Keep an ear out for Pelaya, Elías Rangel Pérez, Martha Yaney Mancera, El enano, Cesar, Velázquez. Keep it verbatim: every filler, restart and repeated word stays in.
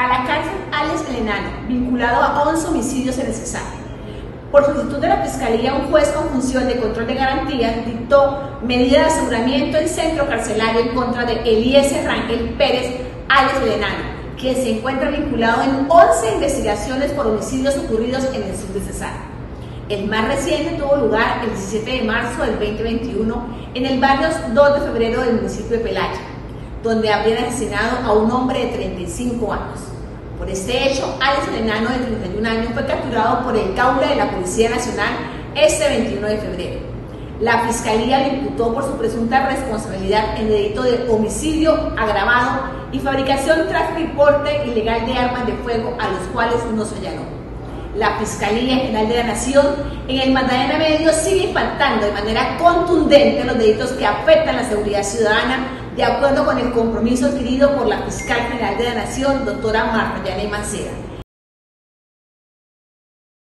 A la cárcel Alex el Enano, vinculado a once homicidios en el Cesar. Por solicitud de la Fiscalía, un juez con función de control de garantías dictó medida de aseguramiento en centro carcelario en contra de Elías Rangel Pérez, Alex el Enano, que se encuentra vinculado en once investigaciones por homicidios ocurridos en el sur de Cesar. El más reciente tuvo lugar el diecisiete de marzo del dos mil veintiuno en el barrio dos de febrero del municipio de Pelaya, donde habrían asesinado a un hombre de treinta y cinco años. Por este hecho, Alex el Enano, de treinta y un años, fue capturado por el Caule de la Policía Nacional este veintiuno de febrero. La Fiscalía le imputó por su presunta responsabilidad en el delito de homicidio agravado y fabricación, tráfico y porte ilegal de armas de fuego, a los cuales no se allanó. La Fiscalía General de la Nación, en el Magdalena Medio, sigue impactando de manera contundente los delitos que afectan la seguridad ciudadana, de acuerdo con el compromiso adquirido por la Fiscal General de la Nación, doctora Martha Yaney Mancera.